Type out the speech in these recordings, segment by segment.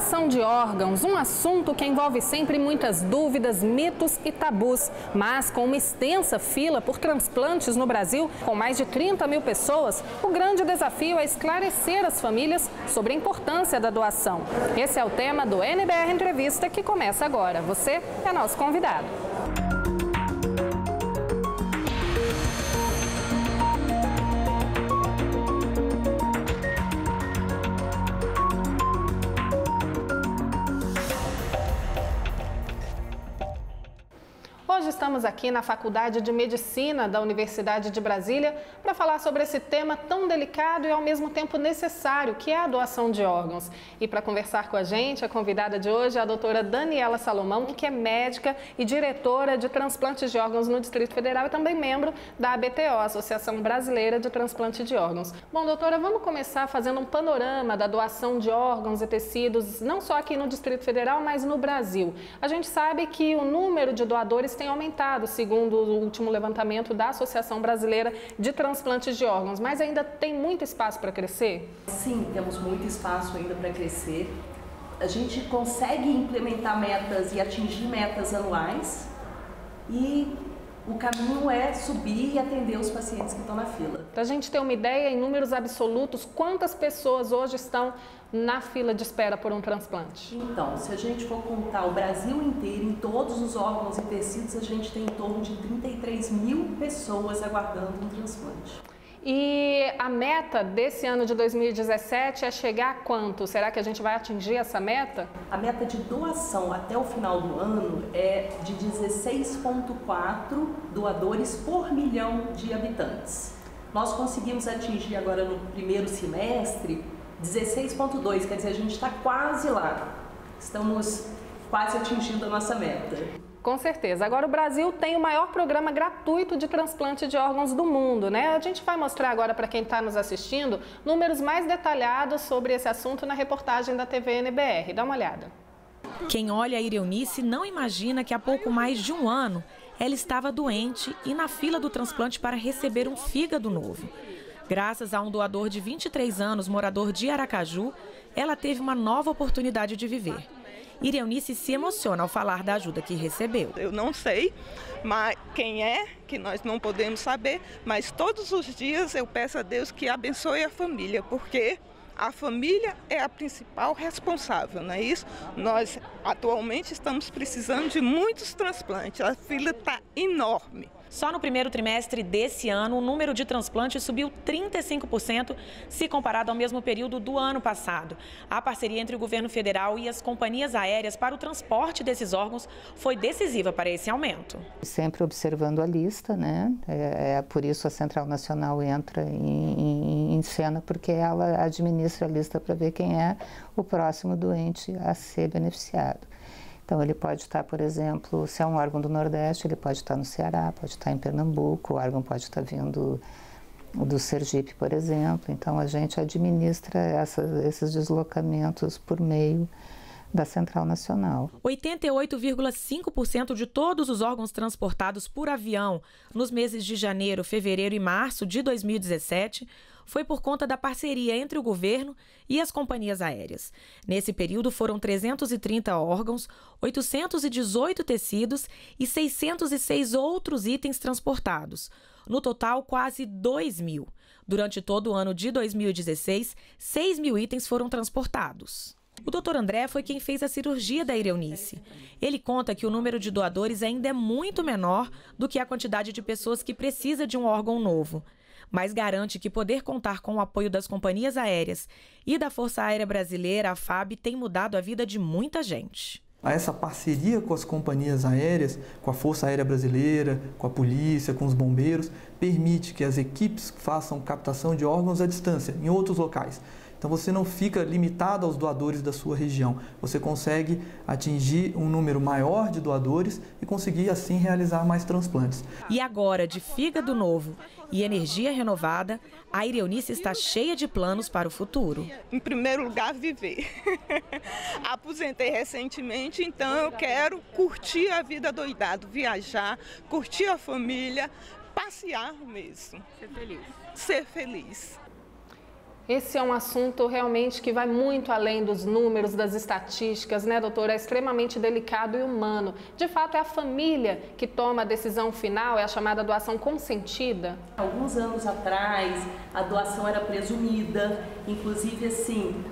Doação de órgãos, um assunto que envolve sempre muitas dúvidas, mitos e tabus. Mas com uma extensa fila por transplantes no Brasil, com mais de 30 mil pessoas, o grande desafio é esclarecer as famílias sobre a importância da doação. Esse é o tema do NBR Entrevista, que começa agora. Você é nosso convidado. Hoje estamos aqui na Faculdade de Medicina da Universidade de Brasília para falar sobre esse tema tão delicado e ao mesmo tempo necessário, que é a doação de órgãos. E para conversar com a gente, a convidada de hoje é a doutora Daniela Salomão, que é médica e diretora de transplantes de órgãos no Distrito Federal e também membro da ABTO, Associação Brasileira de Transplante de Órgãos. Bom, doutora, vamos começar fazendo um panorama da doação de órgãos e tecidos, não só aqui no Distrito Federal, mas no Brasil. A gente sabe que o número de doadores tem aumentado, segundo o último levantamento da Associação Brasileira de Transplantes de Órgãos, mas ainda tem muito espaço para crescer? Sim, temos muito espaço ainda para crescer. A gente consegue implementar metas e atingir metas anuais e o caminho é subir e atender os pacientes que estão na fila. Para a gente ter uma ideia, em números absolutos, quantas pessoas hoje estão na fila de espera por um transplante? Então, se a gente for contar o Brasil inteiro, em todos os órgãos e tecidos, a gente tem em torno de 33 mil pessoas aguardando um transplante. E a meta desse ano de 2017 é chegar a quanto? Será que a gente vai atingir essa meta? A meta de doação até o final do ano é de 16,4 doadores por milhão de habitantes. Nós conseguimos atingir agora no primeiro semestre 16,2, quer dizer, a gente está quase lá. Estamos quase atingindo a nossa meta. Com certeza. Agora o Brasil tem o maior programa gratuito de transplante de órgãos do mundo, né? A gente vai mostrar agora para quem está nos assistindo números mais detalhados sobre esse assunto na reportagem da TV NBR. Dá uma olhada. Quem olha a Irenice não imagina que há pouco mais de um ano ela estava doente e na fila do transplante para receber um fígado novo. Graças a um doador de 23 anos, morador de Aracaju, ela teve uma nova oportunidade de viver. Irenice se emociona ao falar da ajuda que recebeu. Eu não sei mas quem é, que nós não podemos saber, mas todos os dias eu peço a Deus que abençoe a família, porque a família é a principal responsável, não é isso? Nós atualmente estamos precisando de muitos transplantes, a fila está enorme. Só no primeiro trimestre desse ano, o número de transplantes subiu 35% se comparado ao mesmo período do ano passado. A parceria entre o governo federal e as companhias aéreas para o transporte desses órgãos foi decisiva para esse aumento. Sempre observando a lista, né? Por isso a Central Nacional entra em cena, porque ela administra a lista para ver quem é o próximo doente a ser beneficiado. Então ele pode estar, por exemplo, se é um órgão do Nordeste, ele pode estar no Ceará, pode estar em Pernambuco, o órgão pode estar vindo do Sergipe, por exemplo. Então a gente administra esses deslocamentos por meio da Central Nacional. 88,5% de todos os órgãos transportados por avião nos meses de janeiro, fevereiro e março de 2017 foi por conta da parceria entre o governo e as companhias aéreas. Nesse período foram 330 órgãos, 818 tecidos e 606 outros itens transportados. No total, quase 2 mil. Durante todo o ano de 2016, 6 mil itens foram transportados. O doutor André foi quem fez a cirurgia da Irenice. Ele conta que o número de doadores ainda é muito menor do que a quantidade de pessoas que precisa de um órgão novo. Mas garante que poder contar com o apoio das companhias aéreas e da Força Aérea Brasileira, a FAB, tem mudado a vida de muita gente. Essa parceria com as companhias aéreas, com a Força Aérea Brasileira, com a polícia, com os bombeiros, permite que as equipes façam captação de órgãos à distância, em outros locais. Então você não fica limitado aos doadores da sua região, você consegue atingir um número maior de doadores e conseguir assim realizar mais transplantes. E agora, de fígado novo e energia renovada, a Irenice está cheia de planos para o futuro. Em primeiro lugar, viver. Aposentei recentemente, então eu quero curtir a vida doidado, viajar, curtir a família, passear mesmo. Ser feliz. Ser feliz. Esse é um assunto realmente que vai muito além dos números, das estatísticas, né, doutora? É extremamente delicado e humano. De fato, é a família que toma a decisão final, é a chamada doação consentida? Alguns anos atrás, a doação era presumida, inclusive assim,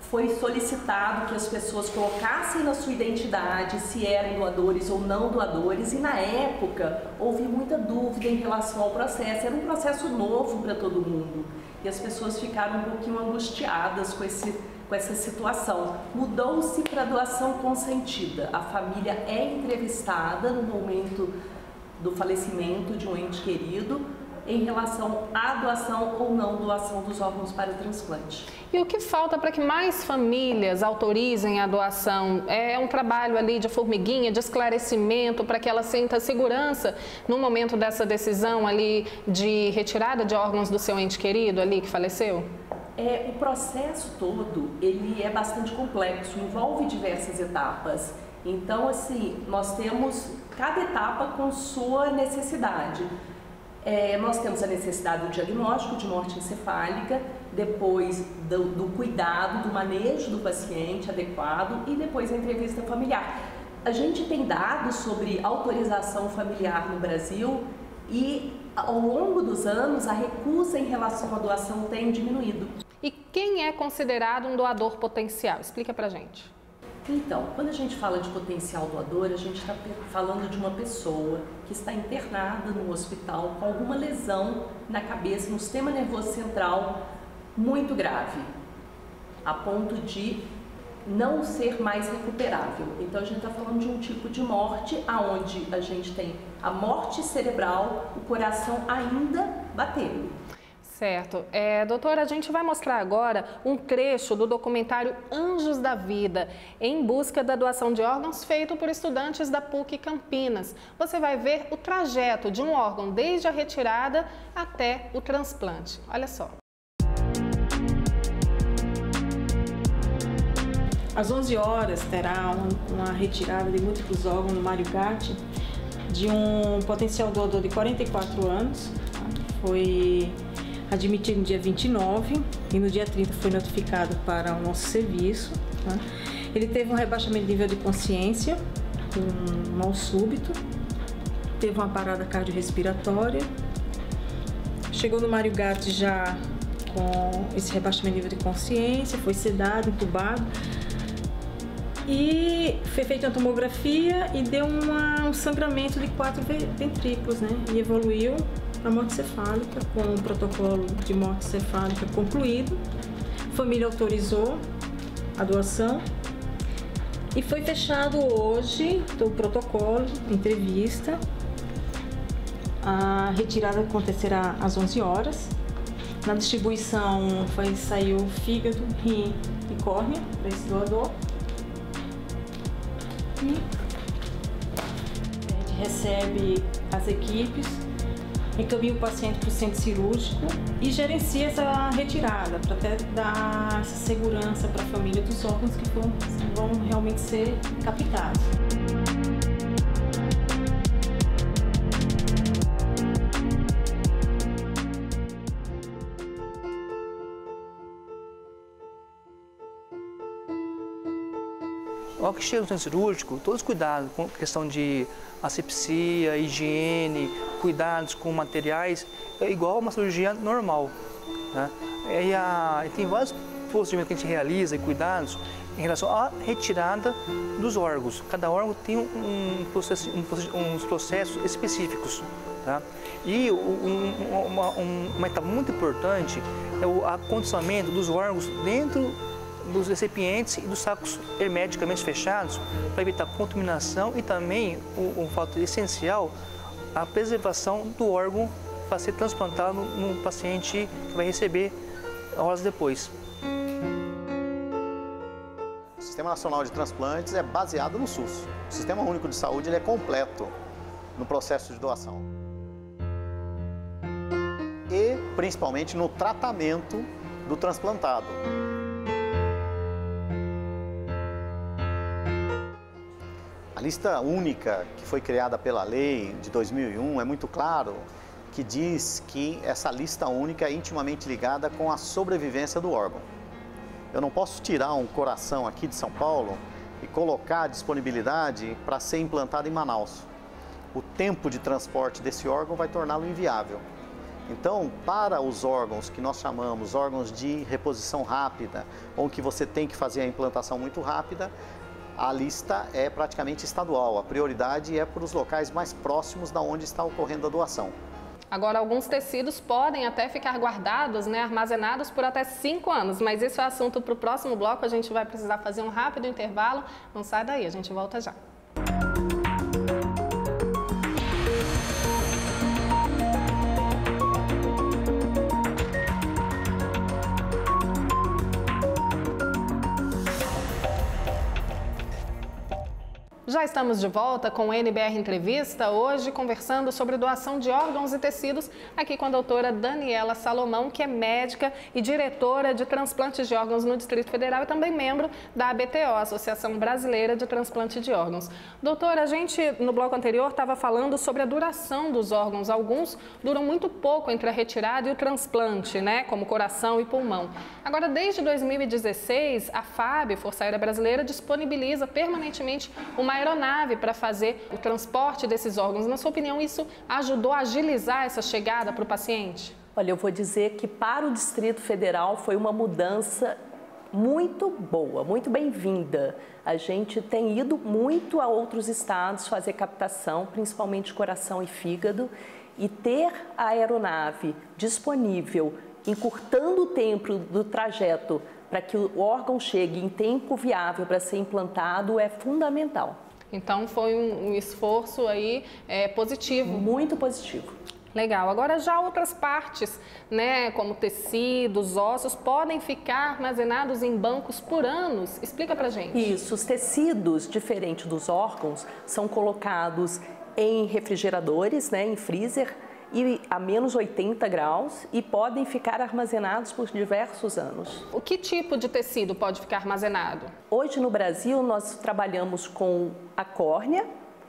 foi solicitado que as pessoas colocassem na sua identidade se eram doadores ou não doadores, e na época houve muita dúvida em relação ao processo, era um processo novo para todo mundo. E as pessoas ficaram um pouquinho angustiadas com essa situação. Mudou-se para a doação consentida. A família é entrevistada no momento do falecimento de um ente querido em relação à doação ou não doação dos órgãos para transplante. E o que falta para que mais famílias autorizem a doação? É um trabalho ali de formiguinha, de esclarecimento, para que ela sinta segurança no momento dessa decisão ali de retirada de órgãos do seu ente querido ali que faleceu? É, o processo todo, ele é bastante complexo, envolve diversas etapas. Então, assim, nós temos cada etapa com sua necessidade. Nós temos a necessidade do diagnóstico de morte encefálica, depois do cuidado, do manejo do paciente adequado e depois a entrevista familiar. A gente tem dados sobre autorização familiar no Brasil e ao longo dos anos a recusa em relação à doação tem diminuído. E quem é considerado um doador potencial? Explica pra gente. Então, quando a gente fala de potencial doador, a gente está falando de uma pessoa que está internada no hospital com alguma lesão na cabeça, no sistema nervoso central, muito grave, a ponto de não ser mais recuperável. Então, a gente está falando de um tipo de morte onde a gente tem a morte cerebral, o coração ainda batendo. Certo. Doutora, a gente vai mostrar agora um trecho do documentário Anjos da Vida, em busca da doação de órgãos, feito por estudantes da PUC Campinas. Você vai ver o trajeto de um órgão desde a retirada até o transplante. Olha só. Às 11 horas terá uma retirada de múltiplos órgãos no Mário Gatti, de um potencial doador de 44 anos. Foi admitido no dia 29 e no dia 30 foi notificado para o nosso serviço. Tá? Ele teve um rebaixamento de nível de consciência, um mal súbito, teve uma parada cardiorrespiratória, chegou no Mário Gatti já com esse rebaixamento de nível de consciência, foi sedado, entubado e foi feita uma tomografia e deu um sangramento de 4 ventrículos, né? E evoluiu a morte cefálica, com o protocolo de morte cefálica concluído. A família autorizou a doação e foi fechado hoje o protocolo, entrevista. A retirada acontecerá às 11 horas. Na distribuição saiu fígado, rim e córnea para esse doador. E a gente recebe as equipes, encaminha o paciente para o centro cirúrgico e gerencia essa retirada, para até dar essa segurança para a família dos órgãos que vão realmente ser captados. Ao que chega no centro cirúrgico, todos cuidados com questão de asepsia, higiene, cuidados com materiais, é igual a uma cirurgia normal. Né? E tem vários procedimentos que a gente realiza e cuidados em relação à retirada dos órgãos. Cada órgão tem uns processos específicos. Tá? E uma etapa muito importante é o acondicionamento dos órgãos dentro dos recipientes e dos sacos hermeticamente fechados para evitar contaminação e também um fator essencial, a preservação do órgão para ser transplantado no paciente que vai receber horas depois. O Sistema Nacional de Transplantes é baseado no SUS. O Sistema Único de Saúde ele é completo no processo de doação e principalmente no tratamento do transplantado. A lista única que foi criada pela lei de 2001 é muito claro que diz que essa lista única é intimamente ligada com a sobrevivência do órgão. Eu não posso tirar um coração aqui de São Paulo e colocar a disponibilidade para ser implantado em Manaus. O tempo de transporte desse órgão vai torná-lo inviável. Então, para os órgãos que nós chamamos órgãos de reposição rápida, ou que você tem que fazer a implantação muito rápida, a lista é praticamente estadual. A prioridade é para os locais mais próximos da onde está ocorrendo a doação. Agora, alguns tecidos podem até ficar guardados, né, armazenados por até 5 anos, mas isso é assunto para o próximo bloco. A gente vai precisar fazer um rápido intervalo. Não sai daí, a gente volta já. Já estamos de volta com o NBR Entrevista, hoje conversando sobre doação de órgãos e tecidos, aqui com a doutora Daniela Salomão, que é médica e diretora de transplantes de órgãos no Distrito Federal e também membro da ABTO, Associação Brasileira de Transplante de Órgãos. Doutora, a gente no bloco anterior estava falando sobre a duração dos órgãos. Alguns duram muito pouco entre a retirada e o transplante, né, como coração e pulmão. Agora, desde 2016, a FAB, Força Aérea Brasileira, disponibiliza permanentemente uma aeronave para fazer o transporte desses órgãos. Na sua opinião, isso ajudou a agilizar essa chegada para o paciente? Olha, eu vou dizer que para o Distrito Federal foi uma mudança muito boa, muito bem-vinda. A gente tem ido muito a outros estados fazer captação, principalmente coração e fígado, e ter a aeronave disponível, encurtando o tempo do trajeto para que o órgão chegue em tempo viável para ser implantado, é fundamental. Então, foi um esforço aí positivo. Muito positivo. Legal. Agora, já outras partes, né, como tecidos, ossos, podem ficar armazenados em bancos por anos? Explica pra gente. Isso. Os tecidos, diferente dos órgãos, são colocados em refrigeradores, né, em freezer, e a menos 80 graus e podem ficar armazenados por diversos anos. O que tipo de tecido pode ficar armazenado? Hoje no Brasil nós trabalhamos com a córnea,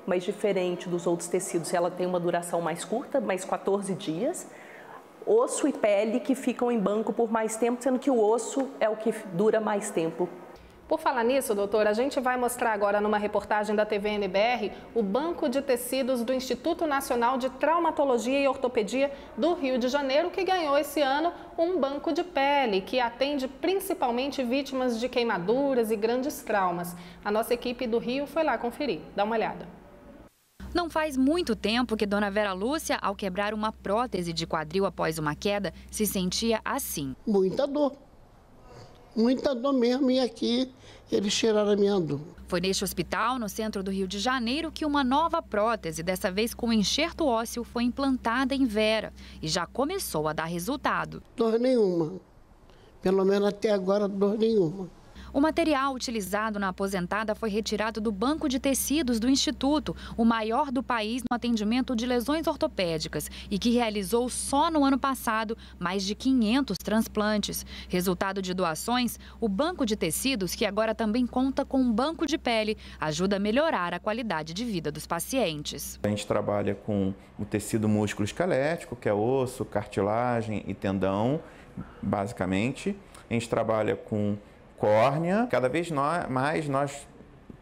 mas diferente dos outros tecidos, ela tem uma duração mais curta, mais 14 dias. Osso e pele que ficam em banco por mais tempo, sendo que o osso é o que dura mais tempo. Por falar nisso, doutora, a gente vai mostrar agora numa reportagem da TV NBR o Banco de Tecidos do Instituto Nacional de Traumatologia e Ortopedia do Rio de Janeiro, que ganhou esse ano um banco de pele, que atende principalmente vítimas de queimaduras e grandes traumas. A nossa equipe do Rio foi lá conferir. Dá uma olhada. Não faz muito tempo que Dona Vera Lúcia, ao quebrar uma prótese de quadril após uma queda, se sentia assim. Muita dor. Muita dor mesmo, e aqui eles tiraram a minha dor. Foi neste hospital, no centro do Rio de Janeiro, que uma nova prótese, dessa vez com enxerto ósseo, foi implantada em Vera e já começou a dar resultado. Dor nenhuma. Pelo menos até agora, dor nenhuma. O material utilizado na aposentada foi retirado do Banco de Tecidos do Instituto, o maior do país no atendimento de lesões ortopédicas, e que realizou só no ano passado mais de 500 transplantes. Resultado de doações, o Banco de Tecidos, que agora também conta com um banco de pele, ajuda a melhorar a qualidade de vida dos pacientes. A gente trabalha com o tecido músculo-esquelético, que é osso, cartilagem e tendão, basicamente. A gente trabalha com córnea. Cada vez mais nós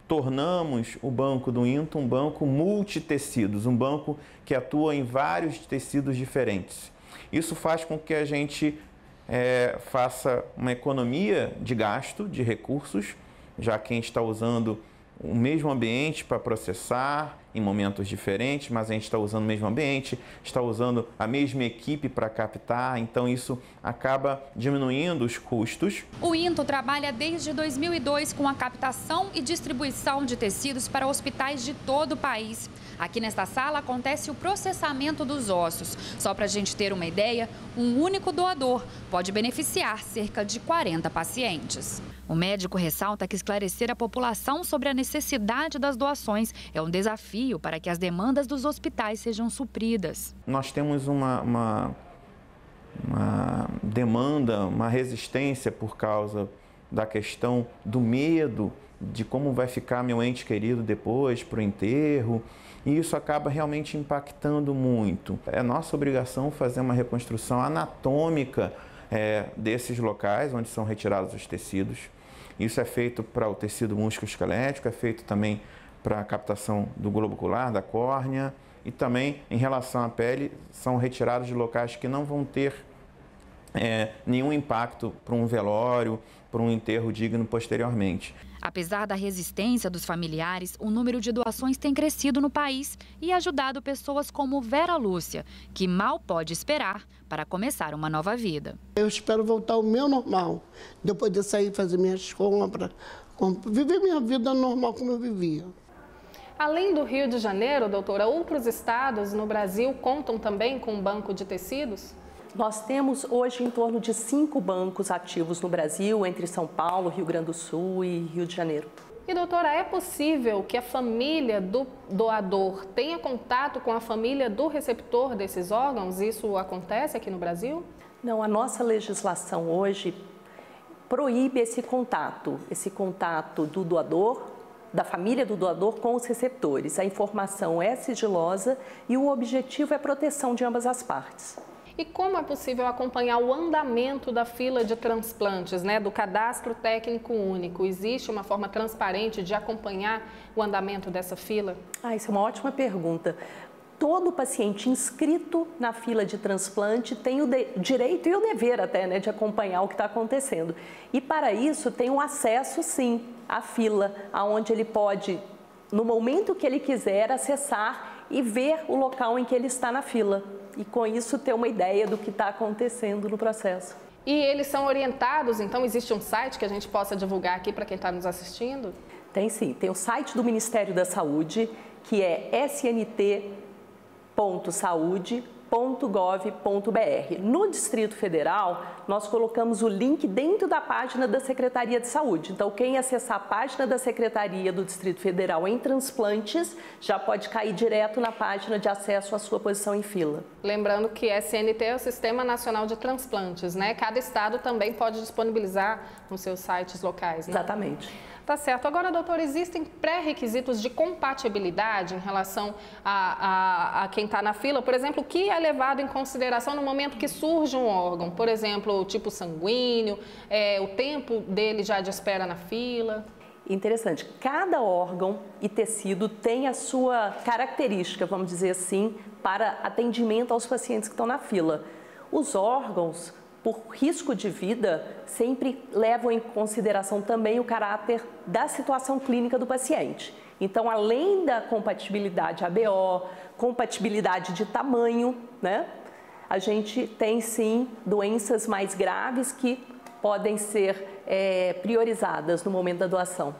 tornamos o banco do INTO um banco multitecidos, um banco que atua em vários tecidos diferentes. Isso faz com que a gente faça uma economia de gasto de recursos, já que a gente está usando o mesmo ambiente para processar em momentos diferentes, mas a gente está usando o mesmo ambiente, está usando a mesma equipe para captar, então isso acaba diminuindo os custos. O INTO trabalha desde 2002 com a captação e distribuição de tecidos para hospitais de todo o país. Aqui nesta sala acontece o processamento dos ossos. Só para a gente ter uma ideia, um único doador pode beneficiar cerca de 40 pacientes. O médico ressalta que esclarecer a população sobre a necessidade das doações é um desafio para que as demandas dos hospitais sejam supridas. Nós temos uma demanda, uma resistência por causa da questão do medo de como vai ficar meu ente querido depois para o enterro, e isso acaba realmente impactando muito. É nossa obrigação fazer uma reconstrução anatômica desses locais onde são retirados os tecidos. Isso é feito para o tecido músculo-esquelético, é feito também para a captação do globo ocular, da córnea, e também em relação à pele, são retirados de locais que não vão ter nenhum impacto para um velório, para um enterro digno posteriormente. Apesar da resistência dos familiares, o número de doações tem crescido no país e ajudado pessoas como Vera Lúcia, que mal pode esperar para começar uma nova vida. Eu espero voltar ao meu normal, de eu poder sair, fazer minhas compras, viver minha vida normal como eu vivia. Além do Rio de Janeiro, doutora, outros estados no Brasil contam também com um banco de tecidos? Nós temos hoje em torno de 5 bancos ativos no Brasil, entre São Paulo, Rio Grande do Sul e Rio de Janeiro. E doutora, é possível que a família do doador tenha contato com a família do receptor desses órgãos? Isso acontece aqui no Brasil? Não, a nossa legislação hoje proíbe esse contato do doador, da família do doador com os receptores. A informação é sigilosa e o objetivo é a proteção de ambas as partes. E como é possível acompanhar o andamento da fila de transplantes, do Cadastro Técnico Único? Existe uma forma transparente de acompanhar o andamento dessa fila? Isso é uma ótima pergunta. Todo paciente inscrito na fila de transplante tem o direito e o dever até, de acompanhar o que está acontecendo. E para isso tem um acesso, sim, à fila, aonde ele pode, no momento que ele quiser, acessar e ver o local em que ele está na fila. E com isso ter uma ideia do que está acontecendo no processo. E eles são orientados, então existe um site que a gente possa divulgar aqui para quem está nos assistindo? Tem sim, tem o site do Ministério da Saúde, que é snt.saude.gov.br. No Distrito Federal, nós colocamos o link dentro da página da Secretaria de Saúde. Então, quem acessar a página da Secretaria do Distrito Federal em transplantes, já pode cair direto na página de acesso à sua posição em fila. Lembrando que SNT é o Sistema Nacional de Transplantes, Cada estado também pode disponibilizar nos seus sites locais, Exatamente. Tá certo. Agora, doutor, existem pré-requisitos de compatibilidade em relação a quem está na fila? Por exemplo, o que é levado em consideração no momento que surge um órgão? Por exemplo, o tipo sanguíneo, o tempo dele já de espera na fila? Interessante. Cada órgão e tecido tem a sua característica, vamos dizer assim, para atendimento aos pacientes que estão na fila. Os órgãos, por risco de vida, sempre levam em consideração também o caráter da situação clínica do paciente. Então, além da compatibilidade ABO, compatibilidade de tamanho, a gente tem sim doenças mais graves que podem ser priorizadas no momento da doação.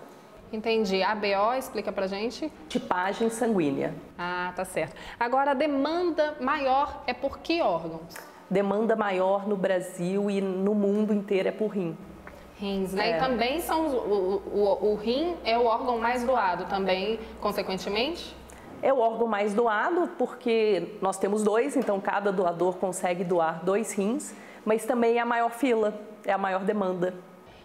Entendi. ABO, explica pra gente. Tipagem sanguínea. Ah, tá certo. Agora, a demanda maior é por que órgãos? Demanda maior no Brasil e no mundo inteiro é por rim. Rins, E também são o rim é o órgão mais doado também, consequentemente? É o órgão mais doado porque nós temos 2, então cada doador consegue doar 2 rins, mas também é a maior fila, é a maior demanda.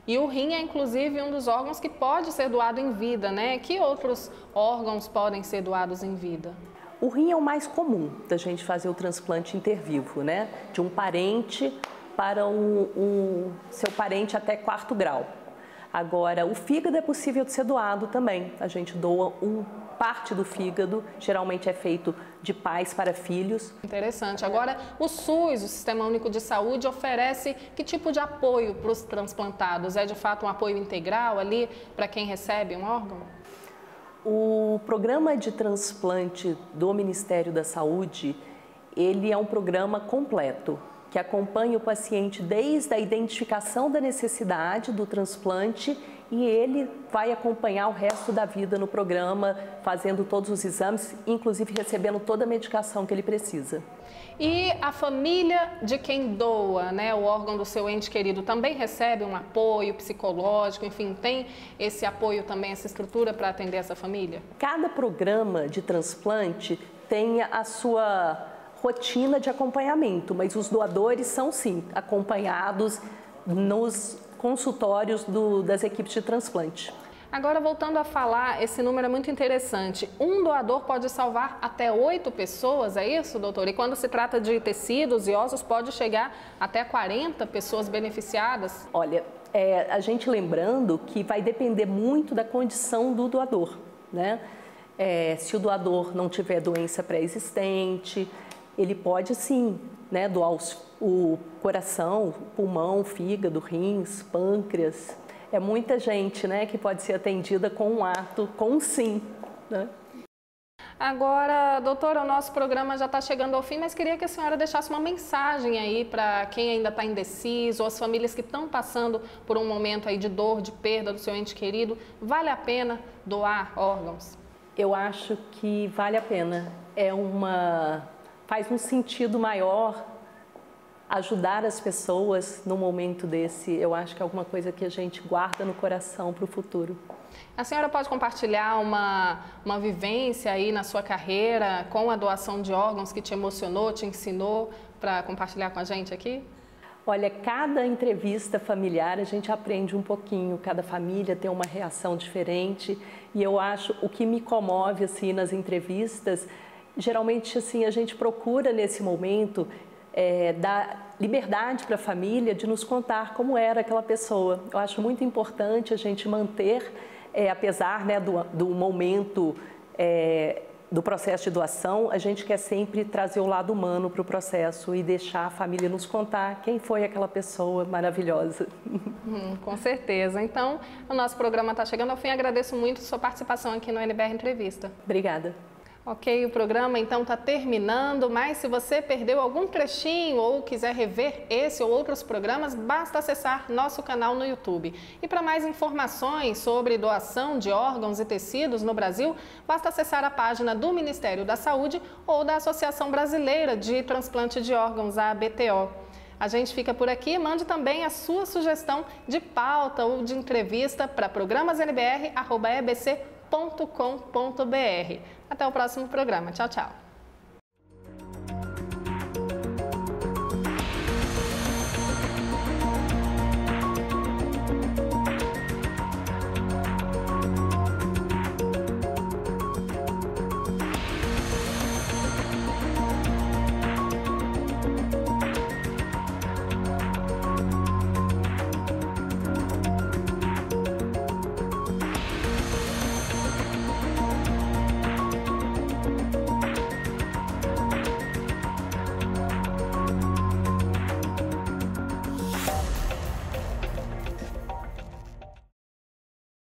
E o rim é inclusive um dos órgãos que pode ser doado em vida, Que outros órgãos podem ser doados em vida? O rim é o mais comum da gente fazer o transplante intervivo, De um parente para um seu parente até 4º grau. Agora, o fígado é possível de ser doado também. A gente doa parte do fígado, geralmente é feito de pais para filhos. Interessante. Agora, o SUS, o Sistema Único de Saúde, oferece que tipo de apoio para os transplantados? É de fato um apoio integral ali para quem recebe um órgão? O programa de transplante do Ministério da Saúde, ele é um programa completo, que acompanha o paciente desde a identificação da necessidade do transplante e ele vai acompanhar o resto da vida no programa, fazendo todos os exames, inclusive recebendo toda a medicação que ele precisa. E a família de quem doa, o órgão do seu ente querido, também recebe um apoio psicológico, enfim, tem esse apoio também, essa estrutura para atender essa família? Cada programa de transplante tem a sua rotina de acompanhamento, mas os doadores são, sim, acompanhados nos consultórios das equipes de transplante. Agora, voltando a falar, esse número é muito interessante. Um doador pode salvar até 8 pessoas, é isso, doutor? E quando se trata de tecidos e ossos, pode chegar até 40 pessoas beneficiadas? Olha, a gente lembrando que vai depender muito da condição do doador, né? Se o doador não tiver doença pré-existente, ele pode sim, né, doar o coração, pulmão, fígado, rins, pâncreas. É muita gente, né, que pode ser atendida com um ato, com um sim, né? Agora, doutora, o nosso programa já está chegando ao fim, mas queria que a senhora deixasse uma mensagem aí para quem ainda está indeciso, ou as famílias que estão passando por um momento aí de dor, de perda do seu ente querido. Vale a pena doar órgãos? Eu acho que vale a pena. Faz um sentido maior ajudar as pessoas num momento desse. Eu acho que é alguma coisa que a gente guarda no coração para o futuro. A senhora pode compartilhar uma vivência aí na sua carreira com a doação de órgãos que te emocionou, te ensinou, para compartilhar com a gente aqui? Olha, cada entrevista familiar a gente aprende um pouquinho, cada família tem uma reação diferente, e eu acho, o que me comove assim nas entrevistas, geralmente assim a gente procura nesse momento dar liberdade para a família de nos contar como era aquela pessoa. Eu acho muito importante a gente manter, apesar, né, do momento do processo de doação, a gente quer sempre trazer o lado humano para o processo e deixar a família nos contar quem foi aquela pessoa maravilhosa. Com certeza. Então, o nosso programa está chegando ao fim. Agradeço muito sua participação aqui no NBR Entrevista. Obrigada. Ok, o programa então está terminando, mas se você perdeu algum trechinho ou quiser rever esse ou outros programas, basta acessar nosso canal no YouTube. E para mais informações sobre doação de órgãos e tecidos no Brasil, basta acessar a página do Ministério da Saúde ou da Associação Brasileira de Transplante de Órgãos, a ABTO. A gente fica por aqui. Mande também a sua sugestão de pauta ou de entrevista para programasnbr@ebc.com.br. Até o próximo programa. Tchau, tchau.